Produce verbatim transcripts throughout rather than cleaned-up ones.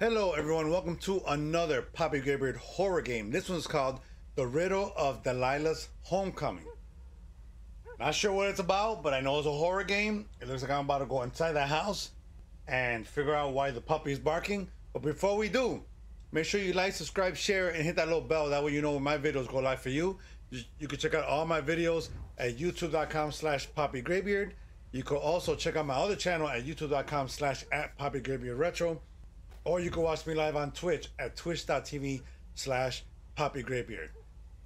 Hello everyone, welcome to another Papi GrayBeard horror game. This one's called The Riddle of Delilah's Homecoming. Not sure what it's about, but I know it's a horror game. It looks like I'm about to go inside the house and figure out why the puppy's barking. But before we do, make sure you like, subscribe, share, and hit that little bell. That way you know when my videos go live for you. You can check out all my videos at youtube.com slash papigraybeard. You can also check out my other channel at youtube.com slash at papigraybeardretro. Or you can watch me live on Twitch at twitch.tv slash papigraybeard.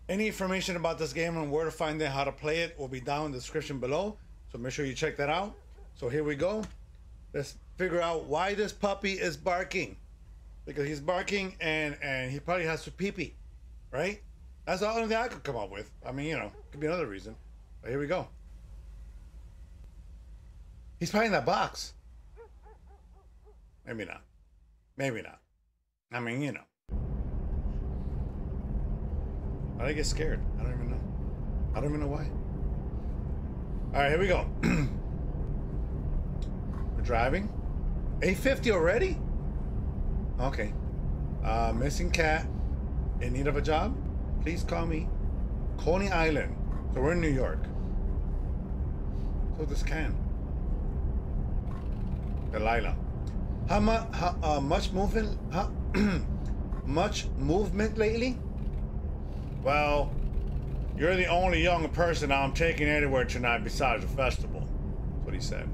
Any information about this game and where to find it, how to play it, will be down in the description below. So make sure you check that out. So here we go. Let's figure out why this puppy is barking. Because he's barking and, and he probably has to pee-pee, right? That's the only thing I could come up with. I mean, you know, could be another reason. But here we go. He's probably in that box. Maybe not. Maybe not. I mean, you know. Why did I get scared? I don't even know. I don't even know why. All right, here we go. We're driving. eight fifty already? Okay. Uh, missing cat. In need of a job? Please call me. Coney Island. So we're in New York. So this can. Delilah. How, mu how uh, much movement? How much movement lately? Well, you're the only young person I'm taking anywhere tonight besides the festival. That's what he said.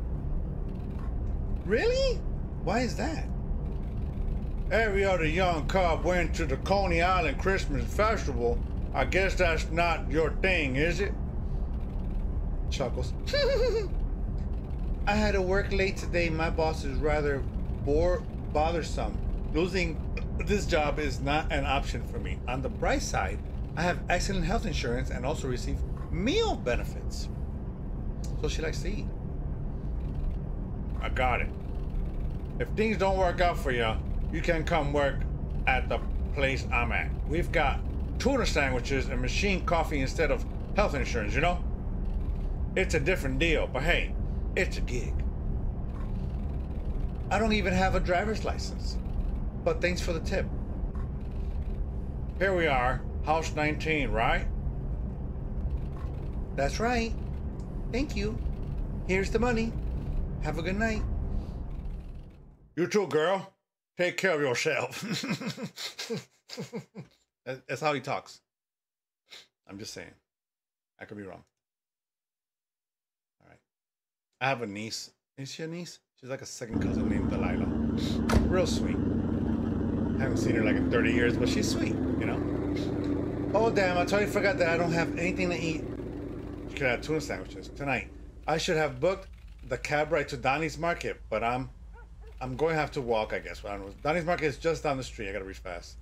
Really? Why is that? Every other young cub went to the Coney Island Christmas Festival. I guess that's not your thing, is it? Chuckles. I had to work late today. My boss is rather bore bothersome. Losing this job is not an option for me. On the bright side, I have excellent health insurance and also receive meal benefits. So she likes to eat. I got it. If things don't work out for you, you can come work at the place I'm at. We've got tuna sandwiches and machine coffee instead of health insurance, you know? It's a different deal, but hey, it's a gig. I don't even have a driver's license, but thanks for the tip. Here we are, house nineteen, right? That's right. Thank you. Here's the money. Have a good night. You too, girl. Take care of yourself. That's how he talks. I'm just saying. I could be wrong. All right. I have a niece. Is she a niece? She's like a second cousin named Delilah. Real sweet. I haven't seen her like in thirty years, but she's sweet, you know? Oh, damn. I totally forgot that I don't have anything to eat. You could have tuna sandwiches tonight. I should have booked the cab ride to Donnie's Market, but I'm... I'm going to have to walk, I guess. I don't know. Donnie's Market is just down the street. I got to reach fast.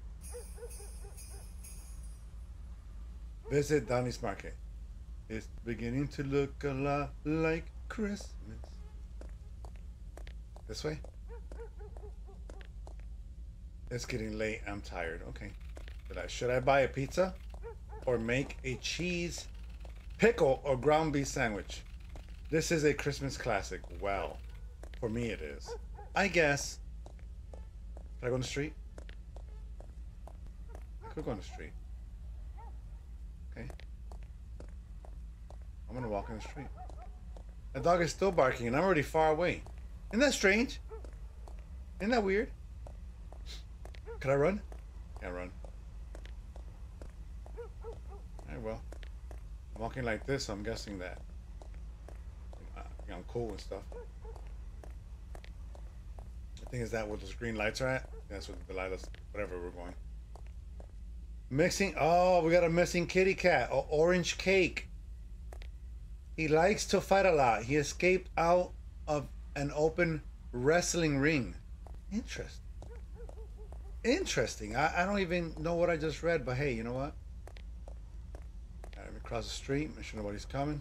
Visit Donnie's Market. It's beginning to look a lot like Christmas. This way? It's getting late. I'm tired. Okay. Should I, should I buy a pizza? Or make a cheese, pickle, or ground beef sandwich? This is a Christmas classic. Well, for me it is. I guess. Can I go on the street? I could go on the street. Okay. I'm gonna walk in the street. The dog is still barking and I'm already far away. Isn't that strange? Isn't that weird? Can I run? Yeah, run. Alright, well. I'm walking like this, so I'm guessing that I'm cool and stuff. I think is that where those green lights are at? That's what the light is, whatever we're going. Mixing, oh, we got a missing kitty cat, or orange cake. He likes to fight a lot. He escaped out of an open wrestling ring. Interesting. Interesting, I, I don't even know what I just read, but hey, you know what? All right, let me cross the street, make sure nobody's coming.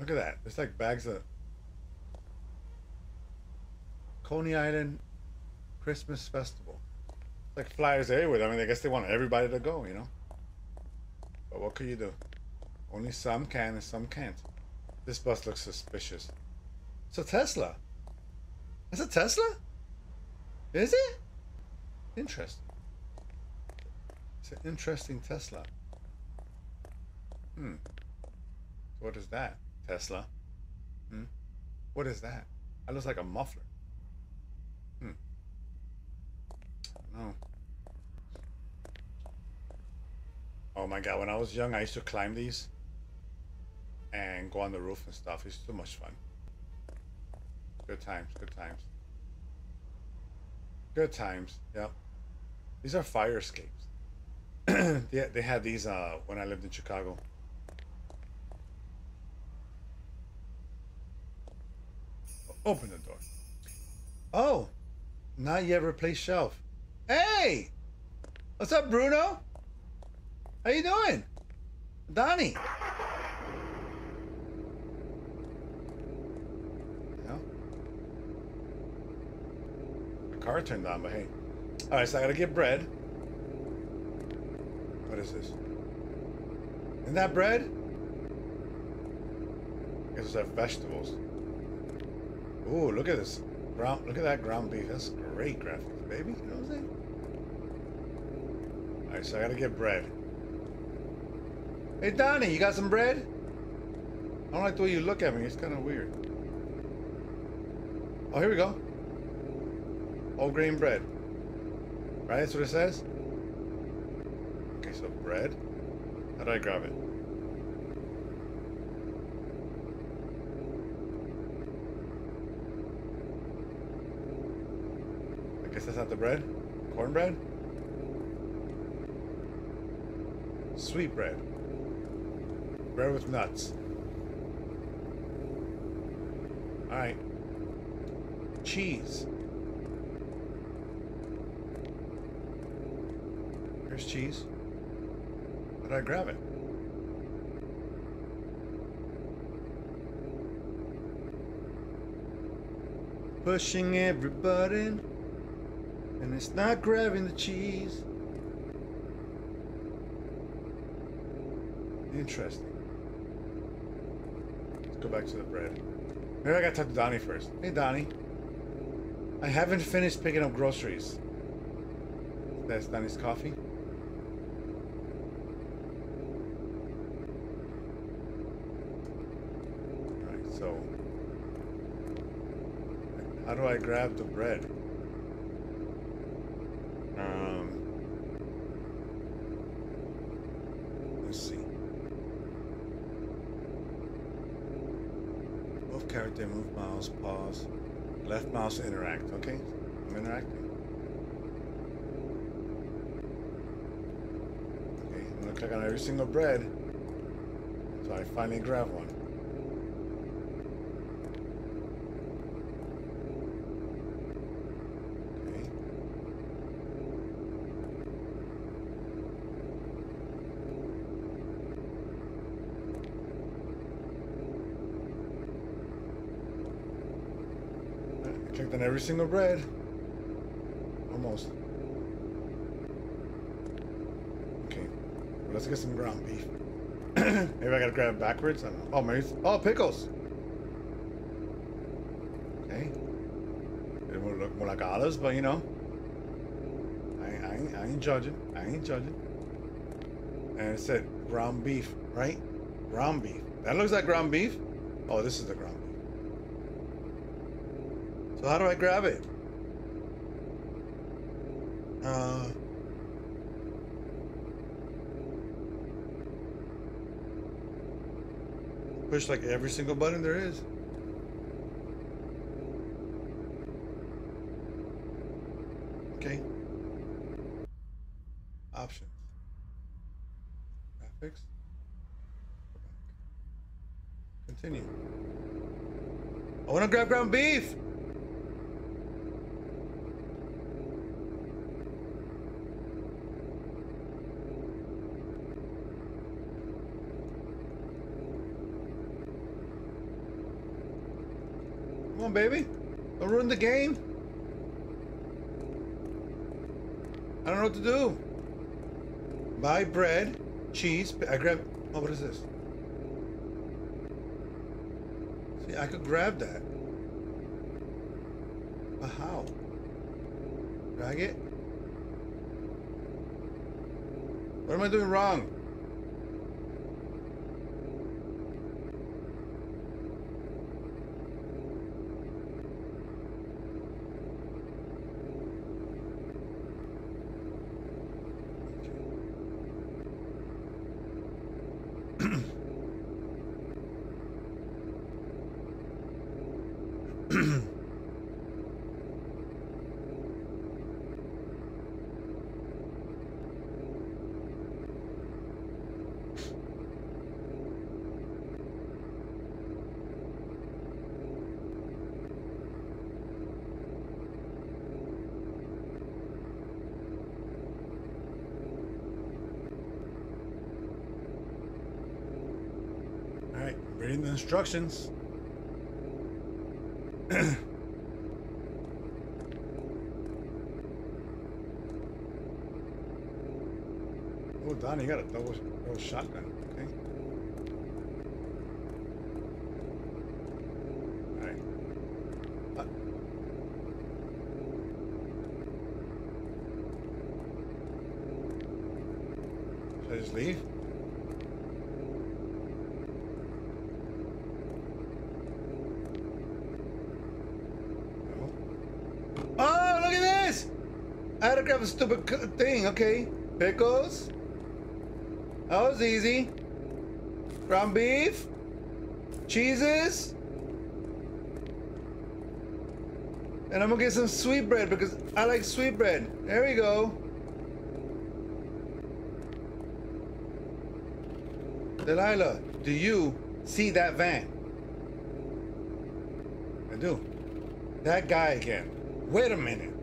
Look at that, it's like bags of Coney Island Christmas Festival. It's like flyers everywhere. I mean, I guess they want everybody to go, you know? But what could you do? Only some can and some can't. This bus looks suspicious. It's a Tesla. It's a Tesla? Is it? Interesting. It's an interesting Tesla. Hmm. What is that, Tesla? Hmm. What is that? That looks like a muffler. Hmm. I don't know. Oh my God, when I was young, I used to climb these and go on the roof and stuff. It's so much fun. Good times, good times. Good times, yep. These are fire escapes. they, they had these uh, when I lived in Chicago. Open the door. Oh, not yet replaced shelf. Hey, what's up, Bruno? How you doing? Donnie. No? The car turned on, but hey. All right, so I gotta get bread. What is this? Isn't that bread? I guess it's like vegetables. Ooh, look at this ground. Look at that ground beef. That's great graphics, baby. You know what I'm saying? All right, so I gotta get bread. Hey, Donnie, you got some bread? I don't like the way you look at me. It's kind of weird. Oh, here we go. All grain bread. Right? That's what it says. Okay, so bread. How do I grab it? That's not the bread. Cornbread. Sweet bread. Bread with nuts. All right. Cheese. Here's cheese. How did I grab it? Pushing every button. And it's not grabbing the cheese. Interesting. Let's go back to the bread. Maybe I gotta talk to Donnie first. Hey, Donnie. I haven't finished picking up groceries. That's Donnie's coffee. Alright, so. How do I grab the bread? They move mouse, pause, left mouse, interact. Okay, I'm interacting. Okay, I'm gonna click on every single bread until I finally grab one. Then every single bread, almost. Okay, well, let's get some ground beef. Maybe I gotta grab it backwards. I don't know. Oh, maybe it's, oh, pickles. Okay, it would look more like olives, but you know, I, I, I ain't judging. I ain't judging. And it said ground beef, right? Ground beef. That looks like ground beef. Oh, this is the ground beef. So how do I grab it? Uh, push like every single button there is. Okay. Options. Graphics. Continue. I want to grab ground beef. Baby, don't ruin the game. I don't know what to do. Buy bread, cheese. I grab. Oh, what is this? See, I could grab that. But how? Did I get? What am I doing wrong? Reading the instructions. Oh, Donnie, you got a double, double shotgun. Okay. All right. What? Should I just leave? Grab a stupid thing, okay. Pickles. That was easy. Ground beef. Cheeses. And I'm gonna get some sweet bread because I like sweet bread. There we go. Delilah, do you see that van? I do. That guy again. Wait a minute.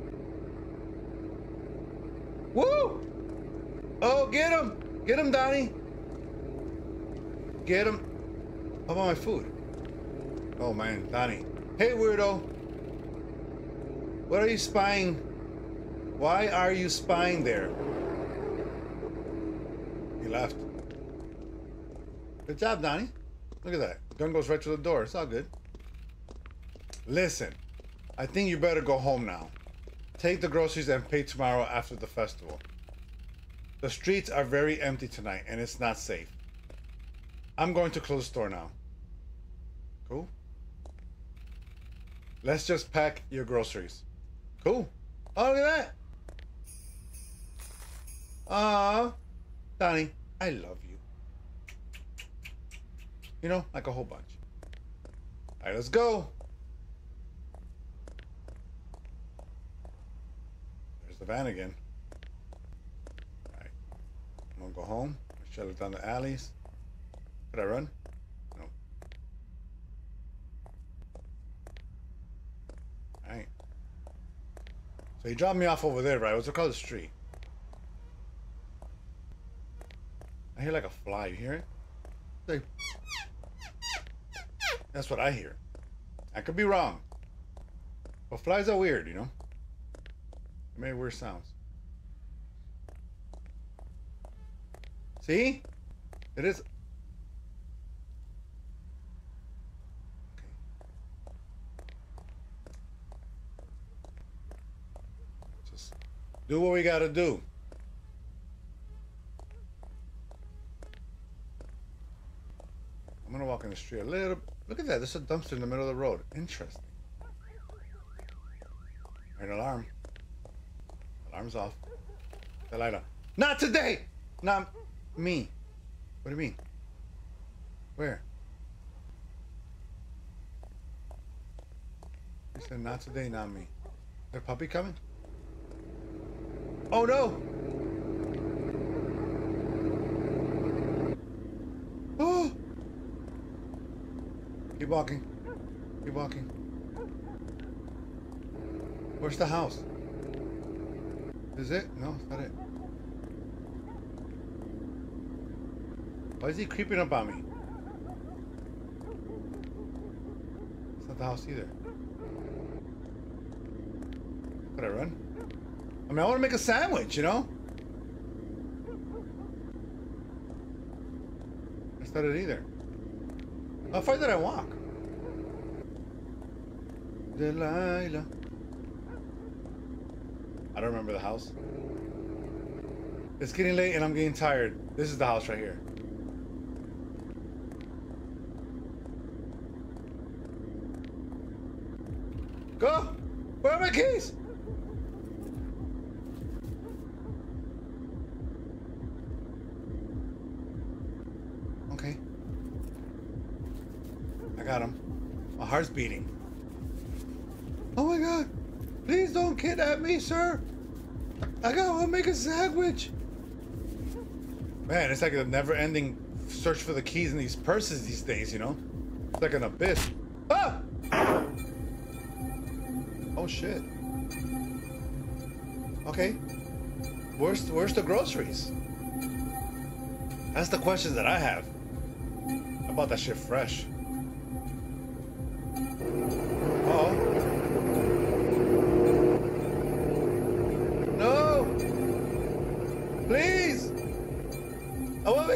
Woo! Oh, get him! Get him, Donnie! Get him! How about my food? Oh man, Donnie. Hey, weirdo! What are you spying? Why are you spying there? He left. Good job, Donnie. Look at that. The gun goes right to the door. It's all good. Listen, I think you better go home now. Take the groceries and pay tomorrow after the festival. The streets are very empty tonight and it's not safe. I'm going to close the store now. Cool. Let's just pack your groceries. Cool. Oh, look at that. Aw, Donnie, I love you. You know, like a whole bunch. All right, let's go. The van again. Alright. I'm gonna go home. Shut it down the alleys. Could I run? No. Alright. So he dropped me off over there, right? What's it called? The street. I hear like a fly. You hear it? It's like... That's what I hear. I could be wrong. But flies are weird, you know? It made weird sounds. See? It is. Okay. Just do what we gotta do. I'm gonna walk in the street a little. Look at that. There's a dumpster in the middle of the road. Interesting. An alarm. Arms off. Delilah. Not today! Not me. What do you mean? Where? He said, not today, not me. Is there a puppy coming? Oh no! Oh! Keep walking. Keep walking. Where's the house? Is it? No, it's not it. Why is he creeping up on me? It's not the house either. Could I run? I mean, I want to make a sandwich, you know? That's not it either. How far did I walk? Delilah. I don't remember the house. It's getting late and I'm getting tired. This is the house right here. Go! Where are my keys? Okay. I got him. My heart's beating. Oh my God! Please don't kidnap me, sir! I gotta make a sandwich! Man, it's like a never-ending search for the keys in these purses these days, you know? It's like an abyss. Ah! Oh shit. Okay. Where's, where's the groceries? That's the question that I have. I bought that shit fresh.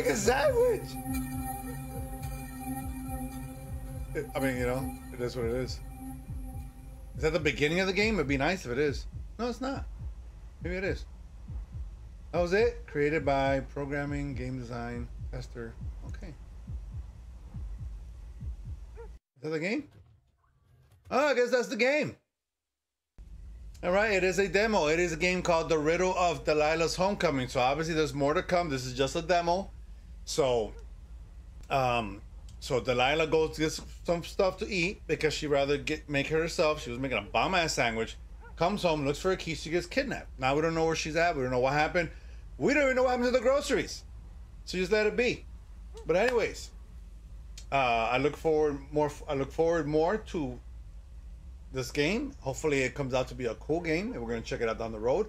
A sandwich. It, I mean, you know, it is what it is. Is that the beginning of the game? It'd be nice if it is. No, it's not. Maybe it is. That was it. Created by programming, game design, tester. Okay. Is that the game? Oh, I guess that's the game. All right, it is a demo. It is a game called The Riddle of Delilah's Homecoming. So obviously there's more to come. This is just a demo. So, um, so Delilah goes to get some stuff to eat because she rather get make it herself. She was making a bomb ass sandwich. Comes home, looks for a key. She gets kidnapped. Now we don't know where she's at. We don't know what happened. We don't even know what happened to the groceries. So just let it be. But anyways, uh, I look forward more. I look forward more to this game. Hopefully, it comes out to be a cool game, and we're gonna check it out down the road.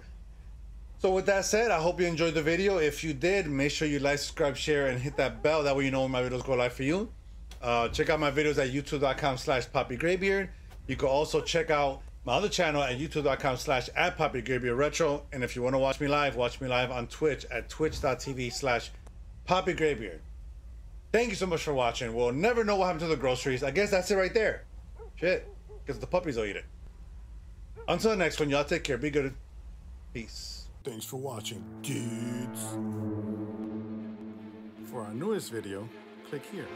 So with that said, I hope you enjoyed the video. If you did, make sure you like, subscribe, share, and hit that bell. That way you know when my videos go live for you. Uh, check out my videos at youtube.com slash Papi GrayBeard. You can also check out my other channel at youtube.com slash at Papi GrayBeard Retro. And if you want to watch me live, watch me live on Twitch at twitch.tv slash Papi GrayBeard. Thank you so much for watching. We'll never know what happened to the groceries. I guess that's it right there. Shit, because the puppies will eat it. Until the next one, y'all take care. Be good. Peace. Thanks for watching, kids. For our newest video, click here.